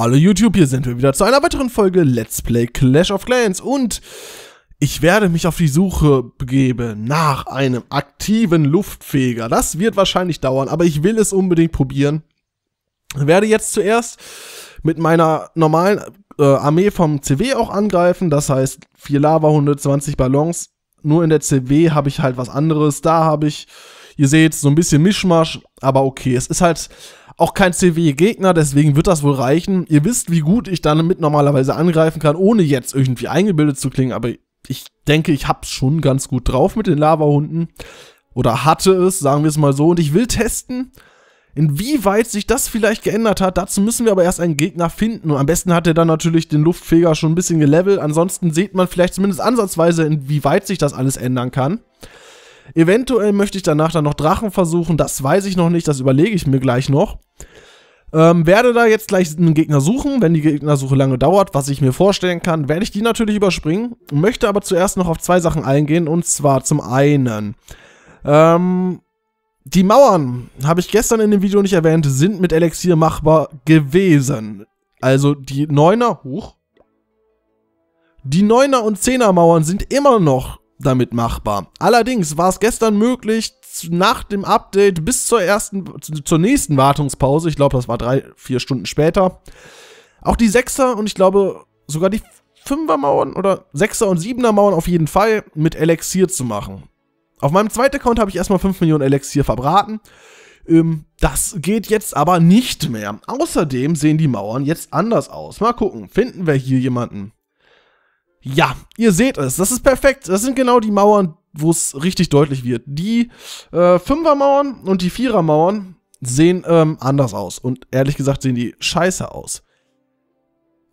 Hallo YouTube, hier sind wir wieder zu einer weiteren Folge Let's Play Clash of Clans und ich werde mich auf die Suche begeben nach einem aktiven Luftfeger. Das wird wahrscheinlich dauern, aber ich will es unbedingt probieren. Ich werde jetzt zuerst mit meiner normalen Armee vom CW auch angreifen, das heißt 4 Lava-Hunde, 20 Ballons. Nur in der CW habe ich halt was anderes, da habe ich, ihr seht, so ein bisschen Mischmasch, aber okay, es ist halt auch kein CW-Gegner, deswegen wird das wohl reichen. Ihr wisst, wie gut ich damit normalerweise angreifen kann, ohne jetzt irgendwie eingebildet zu klingen, aber ich denke, ich hab's schon ganz gut drauf mit den Lava-Hunden. Oder hatte es, sagen wir es mal so. Und ich will testen, inwieweit sich das vielleicht geändert hat. Dazu müssen wir aber erst einen Gegner finden. Und am besten hat er dann natürlich den Luftfeger schon ein bisschen gelevelt. Ansonsten sieht man vielleicht zumindest ansatzweise, inwieweit sich das alles ändern kann. Eventuell möchte ich danach dann noch Drachen versuchen, das weiß ich noch nicht, das überlege ich mir gleich noch. Werde da jetzt gleich einen Gegner suchen, wenn die Gegnersuche lange dauert, was ich mir vorstellen kann, werde ich die natürlich überspringen, möchte aber zuerst noch auf zwei Sachen eingehen, und zwar zum einen, die Mauern, habe ich gestern in dem Video nicht erwähnt, sind mit Elixier machbar gewesen. Also die 9er, die 9er und 10er Mauern sind immer noch damit machbar. Allerdings war es gestern möglich, nach dem Update bis zur nächsten Wartungspause, ich glaube, das war 3-4 Stunden später, auch die 6er und ich glaube sogar die 5er Mauern oder 6er und 7er Mauern auf jeden Fall mit Elixier zu machen. Auf meinem zweiten Account habe ich erstmal 5 Millionen Elixier verbraten. Das geht jetzt aber nicht mehr. Außerdem sehen die Mauern jetzt anders aus. Mal gucken, finden wir hier jemanden? Ja, ihr seht es, das ist perfekt. Das sind genau die Mauern, wo es richtig deutlich wird. Die 5er-Mauern und die 4er-Mauern sehen anders aus. Und ehrlich gesagt sehen die scheiße aus.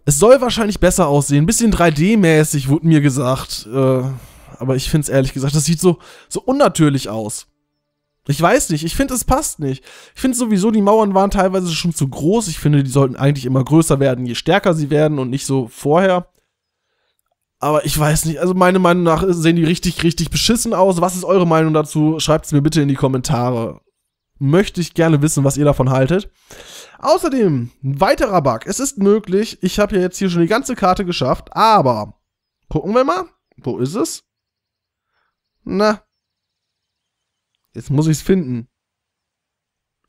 Es soll wahrscheinlich besser aussehen. Ein bisschen 3D-mäßig, wurde mir gesagt. Aber ich finde es ehrlich gesagt, das sieht so unnatürlich aus. Ich weiß nicht, ich finde, es passt nicht. Ich finde sowieso, die Mauern waren teilweise schon zu groß. Ich finde, die sollten eigentlich immer größer werden, je stärker sie werden und nicht so vorher. Aber ich weiß nicht, also meiner Meinung nach sehen die richtig, richtig beschissen aus. Was ist eure Meinung dazu? Schreibt es mir bitte in die Kommentare. Möchte ich gerne wissen, was ihr davon haltet. Außerdem, ein weiterer Bug. Es ist möglich, ich habe ja jetzt hier schon die ganze Karte geschafft, aber gucken wir mal. Wo ist es? Na. Jetzt muss ich es finden.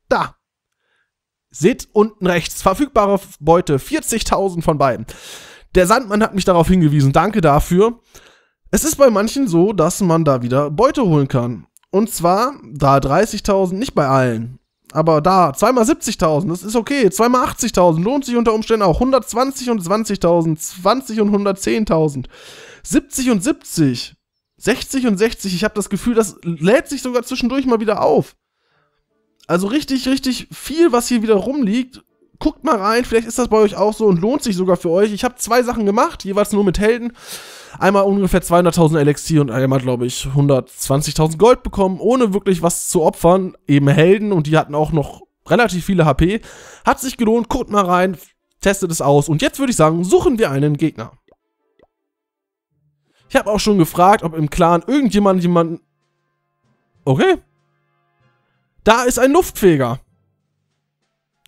Da. Seht unten rechts. Verfügbare Beute, 40.000 von beiden. Der Sandmann hat mich darauf hingewiesen, danke dafür. Es ist bei manchen so, dass man da wieder Beute holen kann. Und zwar da 30.000, nicht bei allen. Aber da, zweimal 70.000, das ist okay. Zweimal 80.000, lohnt sich unter Umständen auch. 120 und 20.000, 20 und 110.000, 70 und 70, 60 und 60. Ich habe das Gefühl, das lädt sich sogar zwischendurch mal wieder auf. Also richtig, richtig viel, was hier wieder rumliegt. Guckt mal rein, vielleicht ist das bei euch auch so und lohnt sich sogar für euch. Ich habe zwei Sachen gemacht, jeweils nur mit Helden. Einmal ungefähr 200.000 Elixier und einmal, glaube ich, 120.000 Gold bekommen, ohne wirklich was zu opfern. Eben Helden und die hatten auch noch relativ viele HP. Hat sich gelohnt, guckt mal rein, testet es aus. Und jetzt würde ich sagen, suchen wir einen Gegner. Ich habe auch schon gefragt, ob im Clan irgendjemand jemanden... Okay. Da ist ein Luftfeger.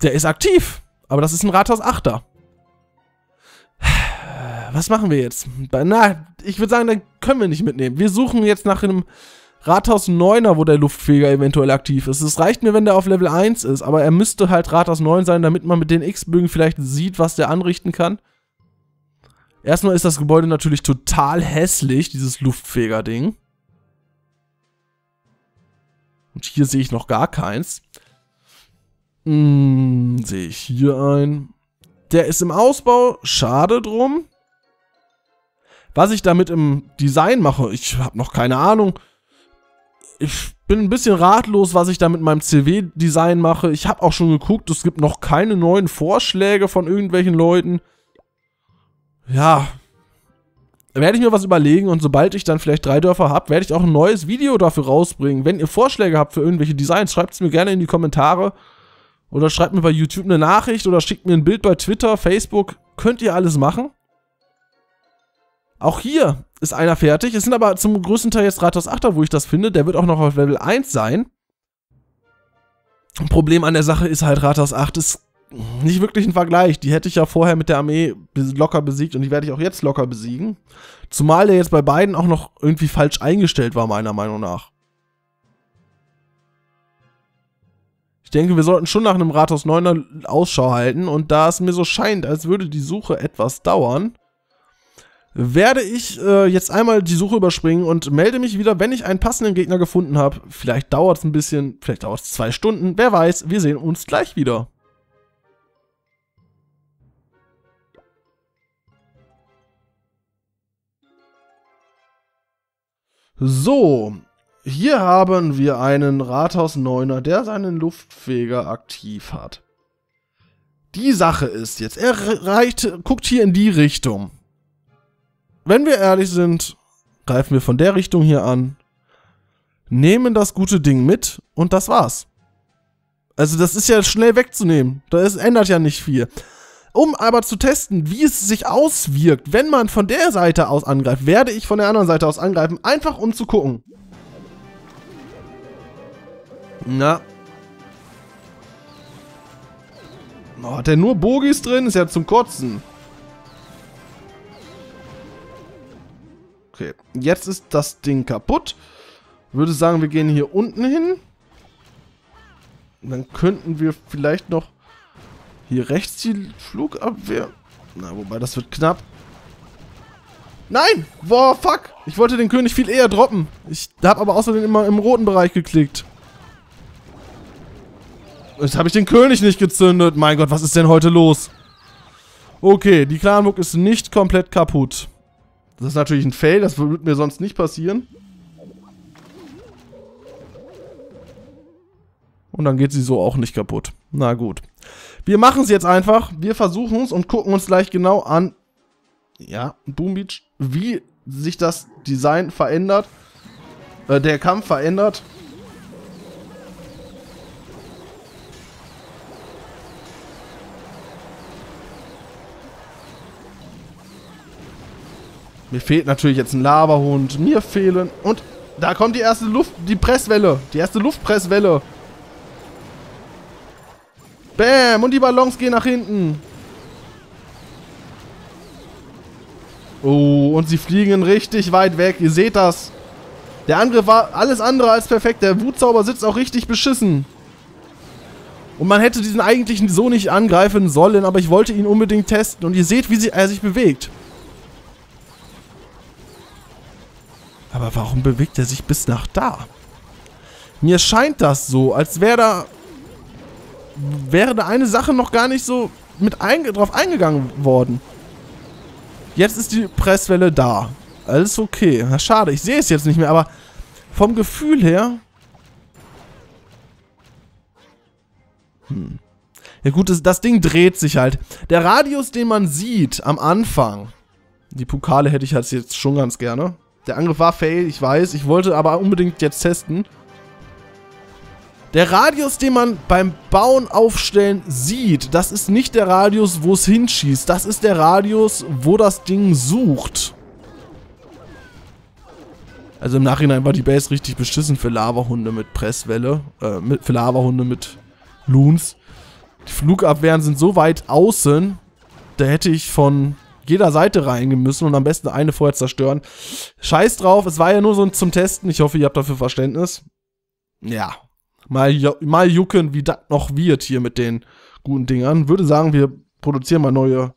Der ist aktiv. Aber das ist ein Rathaus 8er. Was machen wir jetzt? Na, ich würde sagen, dann können wir nicht mitnehmen. Wir suchen jetzt nach einem Rathaus 9er, wo der Luftfeger eventuell aktiv ist. Es reicht mir, wenn der auf Level 1 ist, aber er müsste halt Rathaus 9 sein, damit man mit den X-Bögen vielleicht sieht, was der anrichten kann. Erstmal ist das Gebäude natürlich total hässlich, dieses Luftfeger-Ding. Und hier sehe ich noch gar keins. Sehe ich hier ein. Der ist im Ausbau, schade drum. Was ich damit im Design mache, ich habe noch keine Ahnung. Ich bin ein bisschen ratlos, was ich da mit meinem CW-Design mache. Ich habe auch schon geguckt, es gibt noch keine neuen Vorschläge von irgendwelchen Leuten. Ja, werde ich mir was überlegen und sobald ich dann vielleicht 3 Dörfer habe, werde ich auch ein neues Video dafür rausbringen. Wenn ihr Vorschläge habt für irgendwelche Designs, schreibt es mir gerne in die Kommentare. Oder schreibt mir bei YouTube eine Nachricht oder schickt mir ein Bild bei Twitter, Facebook. Könnt ihr alles machen. Auch hier ist einer fertig. Es sind aber zum größten Teil jetzt Rathaus 8er, wo ich das finde. Der wird auch noch auf Level 1 sein. Ein Problem an der Sache ist halt, Rathaus 8 ist nicht wirklich ein Vergleich. Die hätte ich ja vorher mit der Armee locker besiegt und die werde ich auch jetzt locker besiegen. Zumal der jetzt bei beiden auch noch irgendwie falsch eingestellt war, meiner Meinung nach. Ich denke, wir sollten schon nach einem Rathaus 9er Ausschau halten. Und da es mir so scheint, als würde die Suche etwas dauern, werde ich jetzt einmal die Suche überspringen und melde mich wieder, wenn ich einen passenden Gegner gefunden habe. Vielleicht dauert es ein bisschen, vielleicht dauert es 2 Stunden, wer weiß, wir sehen uns gleich wieder. So, hier haben wir einen Rathaus 9er, der seinen Luftfeger aktiv hat. Die Sache ist jetzt, guckt hier in die Richtung. Wenn wir ehrlich sind, greifen wir von der Richtung hier an, nehmen das gute Ding mit und das war's. Also das ist ja schnell wegzunehmen, das ändert ja nicht viel. Um aber zu testen, wie es sich auswirkt, wenn man von der Seite aus angreift, werde ich von der anderen Seite aus angreifen, einfach um zu gucken. Na. Oh, hat der nur Bogies drin? Ist ja zum Kotzen. Okay, jetzt ist das Ding kaputt. Würde sagen, wir gehen hier unten hin. Dann könnten wir vielleicht noch hier rechts die Flugabwehr... Na, wobei, das wird knapp. Nein! Boah, fuck! Ich wollte den König viel eher droppen. Ich habe aber außerdem immer im roten Bereich geklickt. Jetzt habe ich den König nicht gezündet. Mein Gott, was ist denn heute los? Okay, die Clanburg ist nicht komplett kaputt. Das ist natürlich ein Fail, das würde mir sonst nicht passieren. Und dann geht sie so auch nicht kaputt. Na gut. Wir machen es jetzt einfach. Wir versuchen es und gucken uns gleich genau an, ja, Boom Beach, wie sich das Design verändert, der Kampf verändert. Mir fehlt natürlich jetzt ein Lava-Hund. Mir fehlen... Und da kommt die erste Presswelle. Die erste Luftpresswelle. Bam! Und die Ballons gehen nach hinten. Oh, und sie fliegen richtig weit weg. Ihr seht das. Der Angriff war alles andere als perfekt. Der Wutzauber sitzt auch richtig beschissen. Und man hätte diesen eigentlich so nicht angreifen sollen, aber ich wollte ihn unbedingt testen. Und ihr seht, wie er sich bewegt. Aber warum bewegt er sich bis nach da? Mir scheint das so, als wäre da eine Sache noch gar nicht so drauf eingegangen worden. Jetzt ist die Presswelle da. Alles okay. Na, schade, ich sehe es jetzt nicht mehr, aber vom Gefühl her... Ja gut, das Ding dreht sich halt. Der Radius, den man sieht am Anfang... Die Pokale hätte ich halt jetzt schon ganz gerne... Der Angriff war fail, ich weiß. Ich wollte aber unbedingt jetzt testen. Der Radius, den man beim Bauen aufstellen sieht, das ist nicht der Radius, wo es hinschießt. Das ist der Radius, wo das Ding sucht. Also im Nachhinein war die Base richtig beschissen für Lava-Hunde mit Presswelle. Für Lava-Hunde mit Loons. Die Flugabwehren sind so weit außen, da hätte ich von... jeder Seite reingehen müssen und am besten eine vorher zerstören. Scheiß drauf, es war ja nur so zum Testen. Ich hoffe, ihr habt dafür Verständnis. Ja, mal jucken, wie das noch wird hier mit den guten Dingern. Würde sagen, wir produzieren mal neue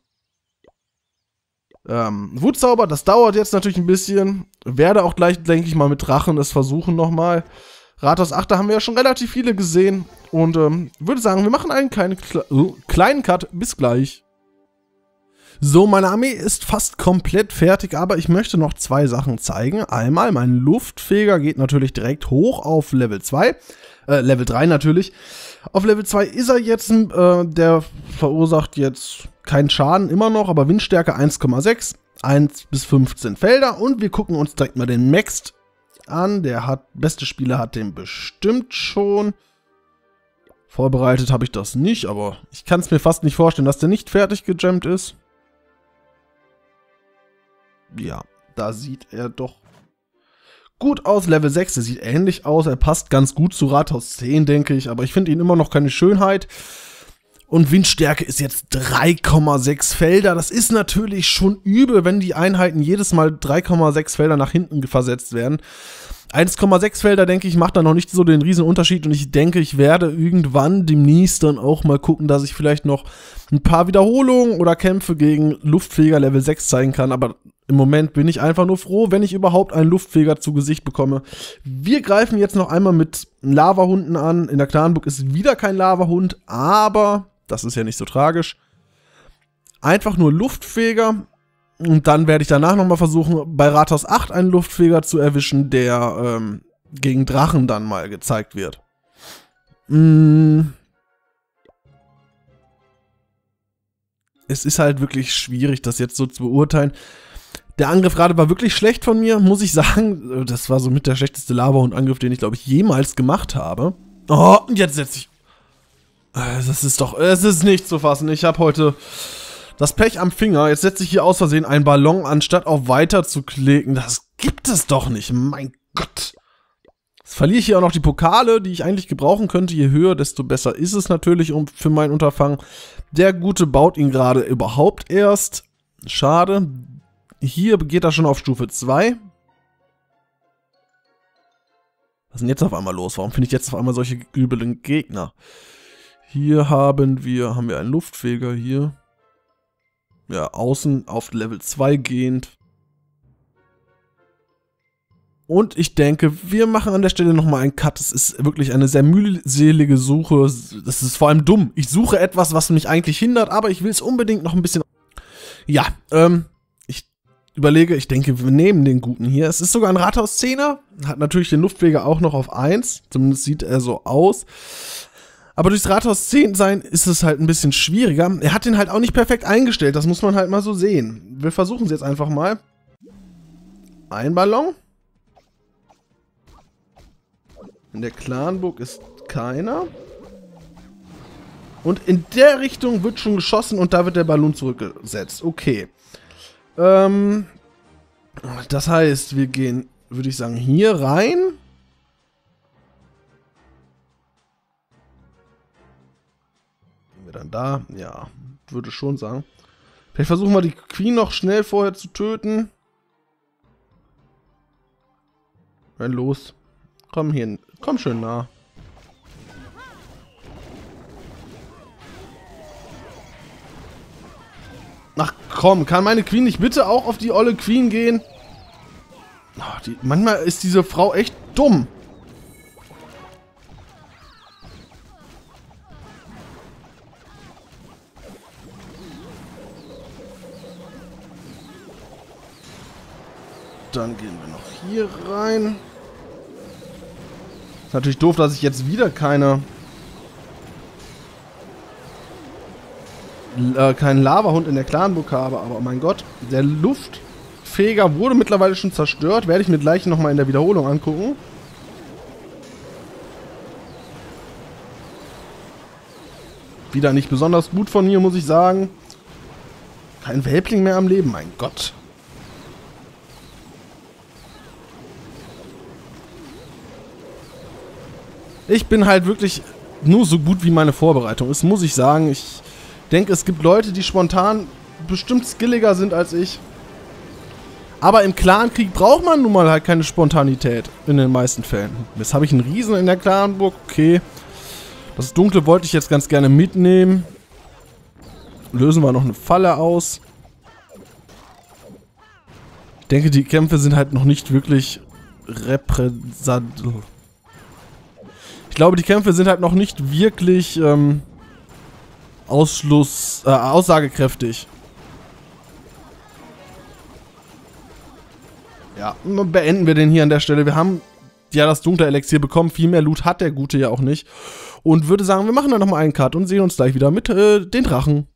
Wutzauber. Das dauert jetzt natürlich ein bisschen. Werde auch gleich, denke ich mal, mit Drachen es versuchen nochmal. Rathaus 8, da haben wir ja schon relativ viele gesehen. Und würde sagen, wir machen einen kleinen Cut. Bis gleich. So, meine Armee ist fast komplett fertig, aber ich möchte noch 2 Sachen zeigen. Einmal, mein Luftfeger geht natürlich direkt hoch auf Level 2. Level 3 natürlich. Auf Level 2 ist er jetzt, der verursacht jetzt keinen Schaden immer noch, aber Windstärke 1,6, 1 bis 15 Felder. Und wir gucken uns direkt mal den Maxed an. Beste Spieler hat den bestimmt schon. Vorbereitet habe ich das nicht, aber ich kann es mir fast nicht vorstellen, dass der nicht fertig gejammt ist. Ja, da sieht er doch gut aus. Level 6, der sieht ähnlich aus. Er passt ganz gut zu Rathaus 10, denke ich. Aber ich finde ihn immer noch keine Schönheit. Und Windstärke ist jetzt 3,6 Felder. Das ist natürlich schon übel, wenn die Einheiten jedes Mal 3,6 Felder nach hinten versetzt werden. 1,6 Felder, denke ich, macht da noch nicht so den riesen Unterschied. Und ich denke, ich werde irgendwann demnächst dann auch mal gucken, dass ich vielleicht noch ein paar Wiederholungen oder Kämpfe gegen Luftfeger Level 6 zeigen kann. Aber im Moment bin ich einfach nur froh, wenn ich überhaupt einen Luftfeger zu Gesicht bekomme. Wir greifen jetzt noch einmal mit Lava-Hunden an. In der Clanburg ist wieder kein Lava-Hund, aber... das ist ja nicht so tragisch. Einfach nur Luftfeger. Und dann werde ich danach nochmal versuchen, bei Rathaus 8 einen Luftfeger zu erwischen, der gegen Drachen dann mal gezeigt wird. Es ist halt wirklich schwierig, das jetzt so zu beurteilen. Der Angriff gerade war wirklich schlecht von mir, muss ich sagen. Das war somit der schlechteste Lava-Hund-Angriff, den ich, glaube ich, jemals gemacht habe. Oh, und jetzt setze ich... Das ist doch, es ist nicht zu fassen. Ich habe heute das Pech am Finger. Jetzt setze ich hier aus Versehen einen Ballon, anstatt auf Weiter zu klicken. Das gibt es doch nicht. Mein Gott. Jetzt verliere ich hier auch noch die Pokale, die ich eigentlich gebrauchen könnte. Je höher, desto besser ist es natürlich für mein Unterfangen. Der Gute baut ihn gerade überhaupt erst. Schade. Hier geht er schon auf Stufe 2. Was ist denn jetzt auf einmal los? Warum finde ich jetzt auf einmal solche übelen Gegner? Hier haben wir einen Luftfeger hier. Ja, außen auf Level 2 gehend. Und ich denke, wir machen an der Stelle nochmal einen Cut. Es ist wirklich eine sehr mühselige Suche. Das ist vor allem dumm. Ich suche etwas, was mich eigentlich hindert, aber ich will es unbedingt noch ein bisschen... Ja, ich überlege, ich denke, wir nehmen den Guten hier. Es ist sogar ein Rathaus 10er. Hat natürlich den Luftfeger auch noch auf 1. Zumindest sieht er so aus. Aber durchs Rathaus 10 sein ist es halt ein bisschen schwieriger. Er hat den halt auch nicht perfekt eingestellt. Das muss man halt mal so sehen. Wir versuchen es jetzt einfach mal. Ein Ballon. In der Clanburg ist keiner. Und in der Richtung wird schon geschossen und da wird der Ballon zurückgesetzt. Okay. Das heißt, wir gehen, würde ich sagen, hier rein. Dann da, ja, würde schon sagen. Vielleicht versuchen wir die Queen noch schnell vorher zu töten. Dann los. Komm hier, komm schön nah. Ach komm, kann meine Queen nicht bitte auch auf die olle Queen gehen? Ach, manchmal ist diese Frau echt dumm. Dann gehen wir noch hier rein. Ist natürlich doof, dass ich jetzt wieder keinen Lava-Hund in der Clanburg habe, aber oh mein Gott, der Luftfeger wurde mittlerweile schon zerstört. Werde ich mir gleich nochmal in der Wiederholung angucken. Wieder nicht besonders gut von mir, muss ich sagen. Kein Welpling mehr am Leben, mein Gott. Ich bin halt wirklich nur so gut wie meine Vorbereitung ist, muss ich sagen. Ich denke, es gibt Leute, die spontan bestimmt skilliger sind als ich. Aber im Clankrieg braucht man nun mal halt keine Spontanität in den meisten Fällen. Jetzt habe ich einen Riesen in der Clanburg. Okay. Das Dunkle wollte ich jetzt ganz gerne mitnehmen. Lösen wir noch eine Falle aus. Ich denke, die Kämpfe sind halt noch nicht wirklich repräsentativ. Ich glaube, die Kämpfe sind halt noch nicht wirklich aussagekräftig. Ja, beenden wir den hier an der Stelle. Wir haben ja das Dunkle Elixier bekommen. Viel mehr Loot hat der Gute ja auch nicht. Und würde sagen, wir machen da nochmal einen Cut und sehen uns gleich wieder mit den Drachen.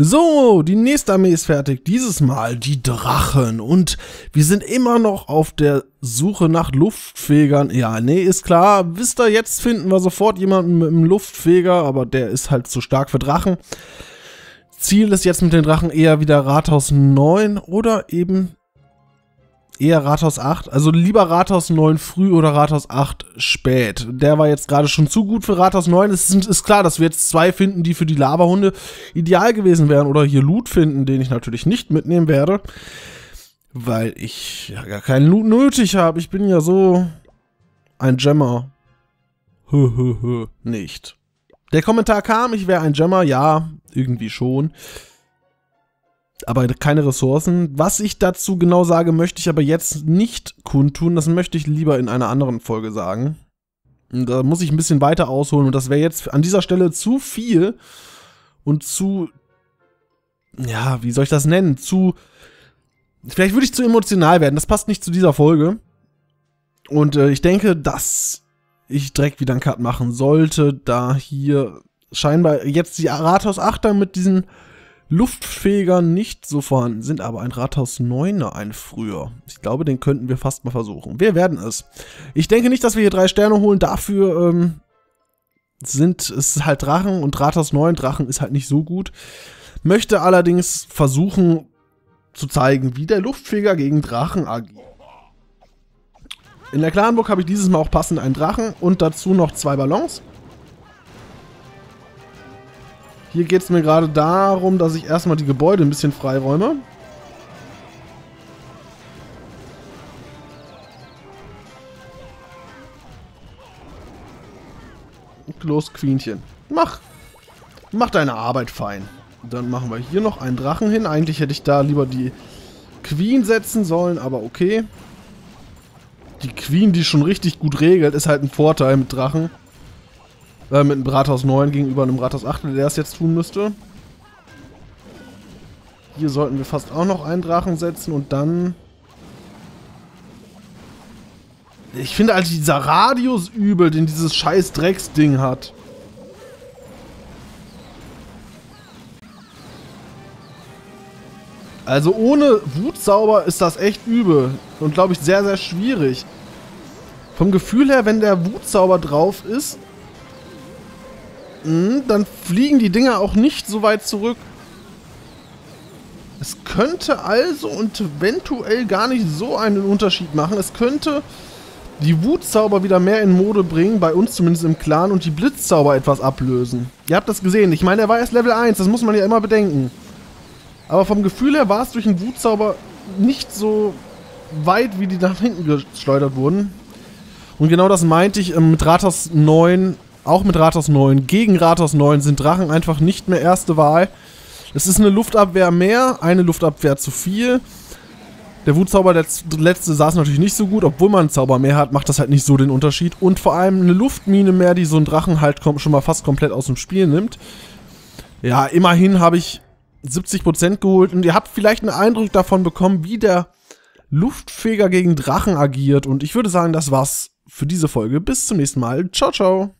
So, die nächste Armee ist fertig. Dieses Mal die Drachen. Und wir sind immer noch auf der Suche nach Luftfegern. Ja, nee, ist klar. Wisst ihr, jetzt finden wir sofort jemanden mit einem Luftfeger. Aber der ist halt zu stark für Drachen. Ziel ist jetzt mit den Drachen eher wieder Rathaus 9 oder eben eher Rathaus 8. Also lieber Rathaus 9 früh oder Rathaus 8 spät. Der war jetzt gerade schon zu gut für Rathaus 9. Es ist klar, dass wir jetzt zwei finden, die für die Lava-Hunde ideal gewesen wären. Oder hier Loot finden, den ich natürlich nicht mitnehmen werde. Weil ich ja gar keinen Loot nötig habe. Ich bin ja so ein Gemmer. Höhöhö, nicht. Der Kommentar kam, ich wäre ein Gemmer. Ja, irgendwie schon. Aber keine Ressourcen. Was ich dazu genau sage, möchte ich aber jetzt nicht kundtun. Das möchte ich lieber in einer anderen Folge sagen. Und da muss ich ein bisschen weiter ausholen. Und das wäre jetzt an dieser Stelle zu viel und zu... Ja, wie soll ich das nennen? Zu... Vielleicht würde ich zu emotional werden. Das passt nicht zu dieser Folge. Und ich denke, dass ich direkt wieder einen Cut machen sollte, da hier scheinbar jetzt die Rathaus 8er mit diesen Luftfegern nicht so vorhanden sind, aber ein Rathaus 9er, ein früher. Ich glaube, den könnten wir fast mal versuchen. Wir werden es. Ich denke nicht, dass wir hier 3 Sterne holen. Dafür sind es halt Drachen und Rathaus 9 Drachen ist halt nicht so gut. Möchte allerdings versuchen zu zeigen, wie der Luftfeger gegen Drachen agiert. In der Clanburg habe ich dieses Mal auch passend einen Drachen und dazu noch 2 Ballons. Hier geht es mir gerade darum, dass ich erstmal die Gebäude ein bisschen freiräume. Los, Quienchen. Mach deine Arbeit fein. Dann machen wir hier noch einen Drachen hin. Eigentlich hätte ich da lieber die Queen setzen sollen, aber okay. Die Queen, die schon richtig gut regelt, ist halt ein Vorteil mit Drachen. Mit einem Rathaus 9 gegenüber einem Rathaus 8, der das jetzt tun müsste. Hier sollten wir fast auch noch einen Drachen setzen und dann... Ich finde halt dieser Radius übel, den dieses scheiß Drecksding hat. Also ohne Wutzauber ist das echt übel und glaube ich sehr, sehr schwierig. Vom Gefühl her, wenn der Wutzauber drauf ist, dann fliegen die Dinger auch nicht so weit zurück. Es könnte also und eventuell gar nicht so einen Unterschied machen. Es könnte die Wutzauber wieder mehr in Mode bringen, bei uns zumindest im Clan, und die Blitzzauber etwas ablösen. Ihr habt das gesehen. Ich meine, er war erst Level 1, das muss man ja immer bedenken. Aber vom Gefühl her war es durch den Wutzauber nicht so weit, wie die nach hinten geschleudert wurden. Und genau das meinte ich mit Rathaus 9... Auch mit Rathaus 9 gegen Rathaus 9 sind Drachen einfach nicht mehr erste Wahl. Es ist eine Luftabwehr mehr, eine Luftabwehr zu viel. Der Wutzauber, der letzte, saß natürlich nicht so gut. Obwohl man einen Zauber mehr hat, macht das halt nicht so den Unterschied. Und vor allem eine Luftmine mehr, die so einen Drachen halt schon mal fast komplett aus dem Spiel nimmt. Ja, immerhin habe ich 70% geholt. Und ihr habt vielleicht einen Eindruck davon bekommen, wie der Luftfeger gegen Drachen agiert. Und ich würde sagen, das war's für diese Folge. Bis zum nächsten Mal. Ciao, ciao.